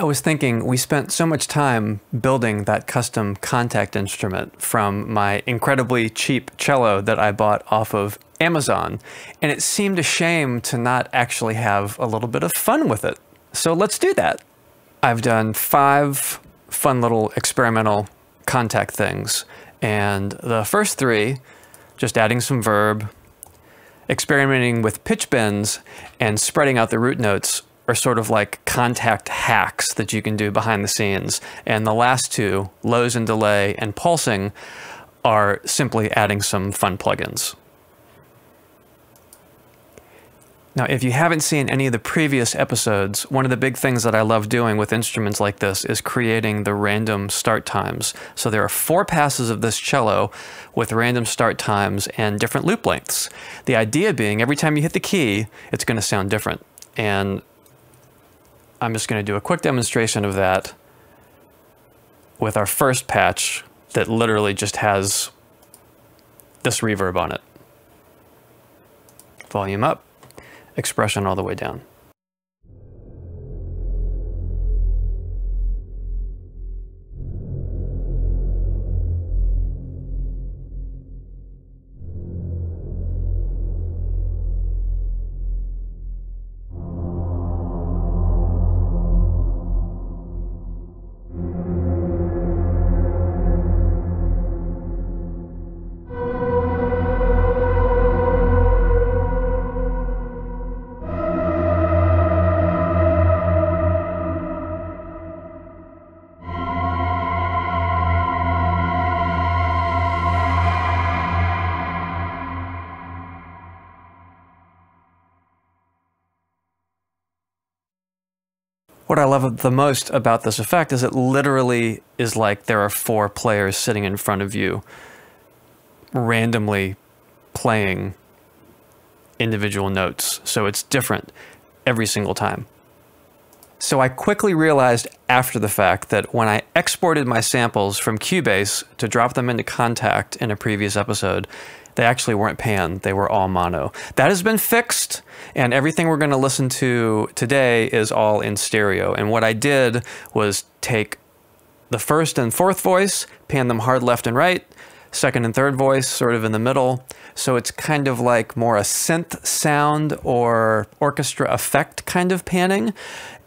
I was thinking, we spent so much time building that custom Kontakt instrument from my incredibly cheap cello that I bought off of Amazon, and it seemed a shame to not actually have a little bit of fun with it. So let's do that. I've done 5 fun little experimental Kontakt things, and the first 3, just adding some verb, experimenting with pitch bends, and spreading out the root notes, are sort of like Kontakt hacks that you can do behind the scenes. And the last 2, lows and delay and pulsing, are simply adding some fun plugins. Now, if you haven't seen any of the previous episodes, one of the big things that I love doing with instruments like this is creating the random start times. So there are 4 passes of this cello with random start times and different loop lengths. The idea being every time you hit the key, it's going to sound different. And I'm just going to do a quick demonstration of that with our first patch that literally just has this reverb on it. Volume up, expression all the way down. What I love the most about this effect is it literally is like there are 4 players sitting in front of you randomly playing individual notes. So it's different every single time. So I quickly realized after the fact that when I exported my samples from Cubase to drop them into Kontakt in a previous episode, they actually weren't pan, they were all mono. That has been fixed, and everything we're going to listen to today is all in stereo. And what I did was take the first and fourth voice, pan them hard left and right, second and third voice sort of in the middle. So it's kind of like more a synth sound or orchestra effect kind of panning,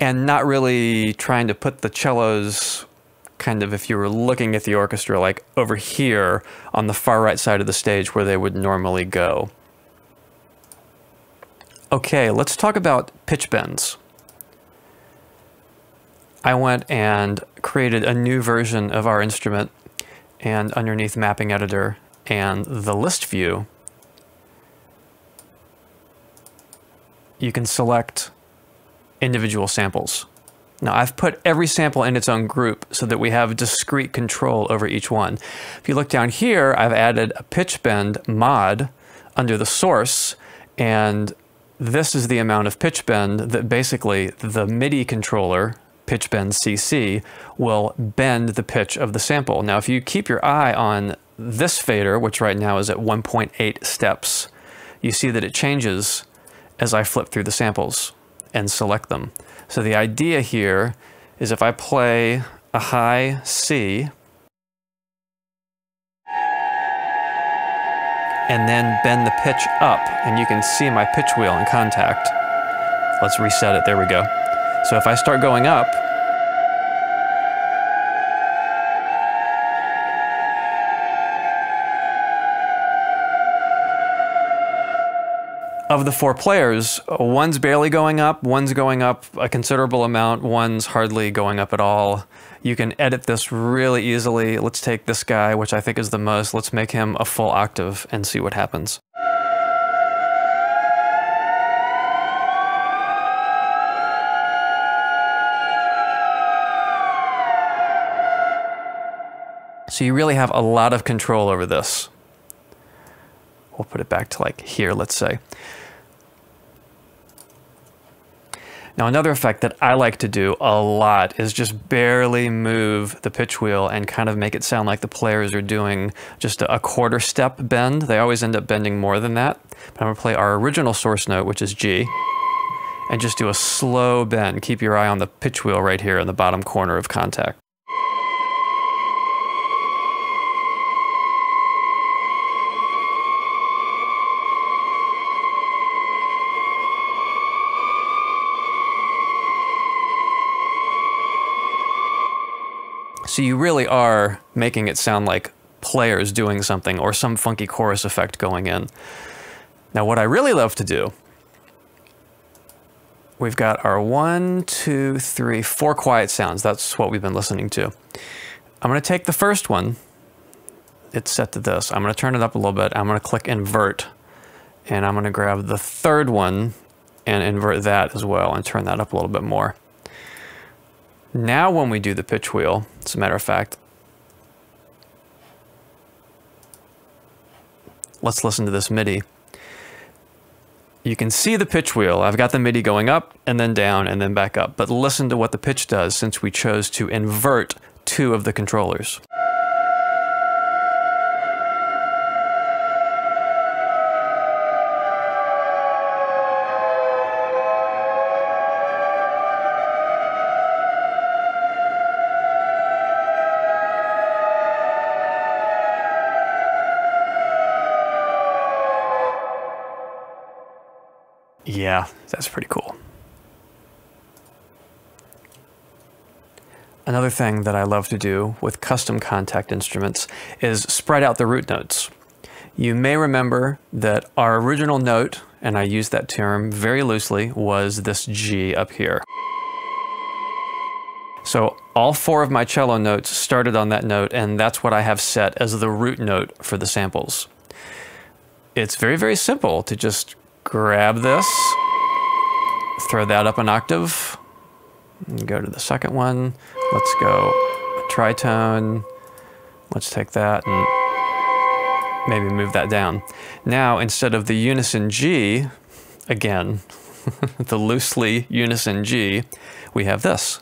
and not really trying to put the cellos kind of, if you were looking at the orchestra, like over here on the far right side of the stage where they would normally go. Okay, let's talk about pitch bends. I went and created a new version of our instrument, and underneath Mapping Editor and the List View, you can select individual samples. Now, I've put every sample in its own group so that we have discrete control over each one. If you look down here, I've added a pitch bend mod under the source, and this is the amount of pitch bend that basically the MIDI controller, pitch bend CC, will bend the pitch of the sample. Now, if you keep your eye on this fader, which right now is at 1.8 steps, you see that it changes as I flip through the samples and select them. So the idea here is if I play a high C and then bend the pitch up, and you can see my pitch wheel in Kontakt. Let's reset it, there we go. So if I start going up, of the 4 players, one's barely going up, one's going up a considerable amount, one's hardly going up at all. You can edit this really easily. Let's take this guy, which I think is the most. Let's make him a full octave and see what happens. So you really have a lot of control over this. We'll put it back to like here, let's say. Now, another effect that I like to do a lot is just barely move the pitch wheel and kind of make it sound like the players are doing just a quarter step bend. They always end up bending more than that. But I'm going to play our original source note, which is G. and just do a slow bend. Keep your eye on the pitch wheel right here in the bottom corner of Kontakt. So you really are making it sound like players doing something or some funky chorus effect going in. Now what I really love to do, we've got our 1, 2, 3, 4 quiet sounds. That's what we've been listening to. I'm going to take the first one. It's set to this. I'm going to turn it up a little bit. I'm going to click invert, and I'm going to grab the third one and invert that as well and turn that up a little bit more. Now when we do the pitch wheel, as a matter of fact, let's listen to this MIDI. You can see the pitch wheel. I've got the MIDI going up and then down and then back up, but listen to what the pitch does since we chose to invert two of the controllers. Yeah, that's pretty cool. Another thing that I love to do with custom Kontakt instruments is spread out the root notes. You may remember that our original note, and I use that term very loosely, was this G up here. So all four of my cello notes started on that note, and that's what I have set as the root note for the samples. It's very, very simple to just grab this, throw that up an octave, and go to the second one. Let's go a tritone. Let's take that and maybe move that down. Now, instead of the unison G, again, the loosely unison G, we have this.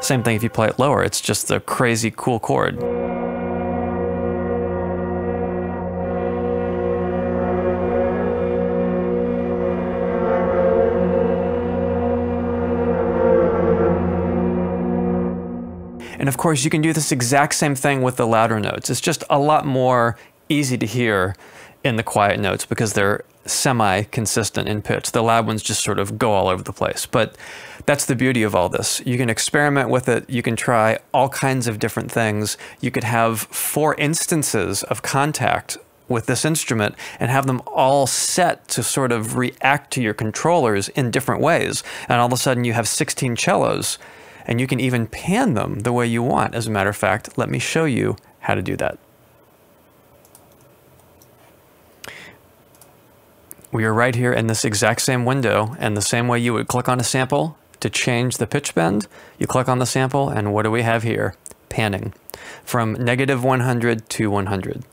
Same thing if you play it lower, it's just a crazy cool chord. And of course, you can do this exact same thing with the louder notes. It's just a lot more easy to hear in the quiet notes because they're semi-consistent in pitch. The loud ones just sort of go all over the place. But that's the beauty of all this. You can experiment with it. You can try all kinds of different things. You could have 4 instances of Kontakt with this instrument and have them all set to sort of react to your controllers in different ways. And all of a sudden you have 16 cellos, and you can even pan them the way you want. As a matter of fact, let me show you how to do that. We are right here in this exact same window, and the same way you would click on a sample to change the pitch bend, you click on the sample, and what do we have here? Panning from -100 to 100.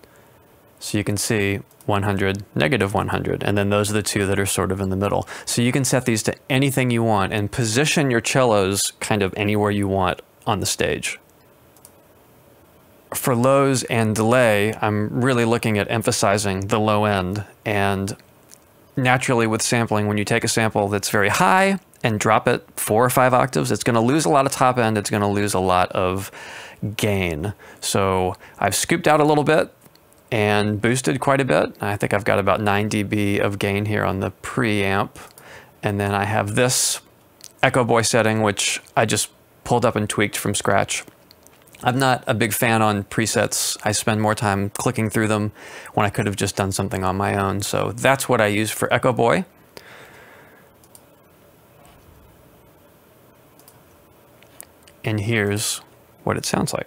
So you can see -100, -100, and then those are the two that are sort of in the middle. So you can set these to anything you want and position your cellos kind of anywhere you want on the stage. For lows and delay, I'm really looking at emphasizing the low end, and naturally with sampling, when you take a sample that's very high and drop it 4 or 5 octaves, it's going to lose a lot of top end, it's going to lose a lot of gain. So I've scooped out a little bit and boosted quite a bit. I think I've got about 9 dB of gain here on the preamp. And then I have this Echo Boy setting, which I just pulled up and tweaked from scratch. I'm not a big fan on presets. I spend more time clicking through them when I could have just done something on my own. So that's what I use for Echo Boy. And here's what it sounds like.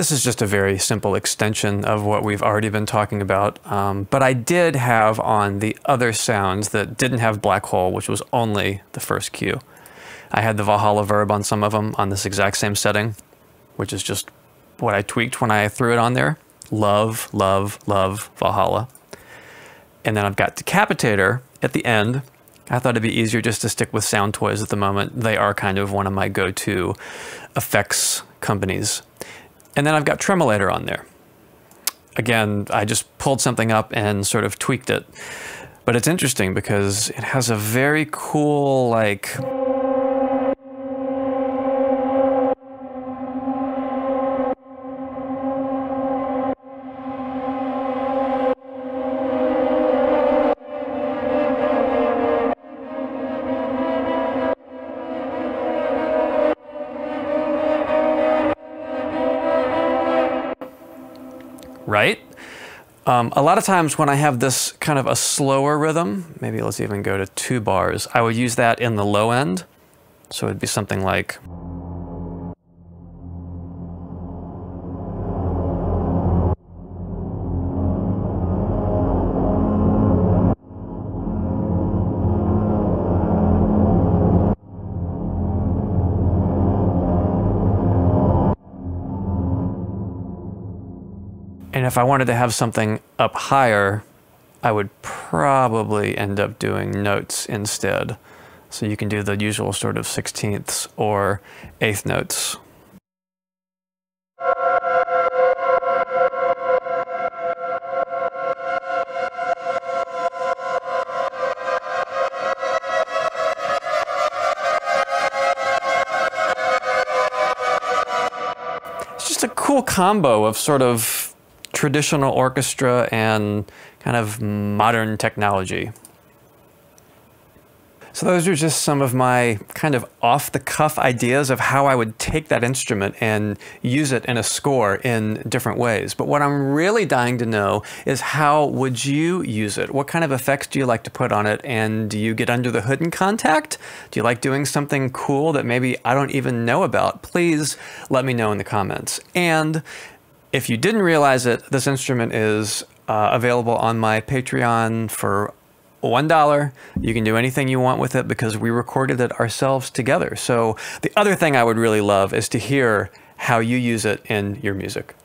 This is just a very simple extension of what we've already been talking about, but I did have on the other sounds that didn't have Black Hole, which was only the first cue. I had the Valhalla Verb on some of them on this exact same setting, which is just what I tweaked when I threw it on there. Love, love, love, Valhalla. And then I've got Decapitator at the end. I thought it'd be easier just to stick with Sound Toys at the moment. They are kind of one of my go-to effects companies. And then I've got Tremolator on there. Again, I just pulled something up and sort of tweaked it. But it's interesting because it has a very cool, like... right? A lot of times when I have this kind of a slower rhythm, maybe let's even go to 2 bars, I would use that in the low end. So it'd be something like... And if I wanted to have something up higher, I would probably end up doing notes instead. So you can do the usual sort of 16ths or 8th notes. It's just a cool combo of sort of traditional orchestra and kind of modern technology. So those are just some of my kind of off-the-cuff ideas of how I would take that instrument and use it in a score in different ways. But what I'm really dying to know is, how would you use it? What kind of effects do you like to put on it? And do you get under the hood in Kontakt? Do you like doing something cool that maybe I don't even know about? Please let me know in the comments. And if you didn't realize it, this instrument is available on my Patreon for $1. You can do anything you want with it because we recorded it ourselves together. So the other thing I would really love is to hear how you use it in your music.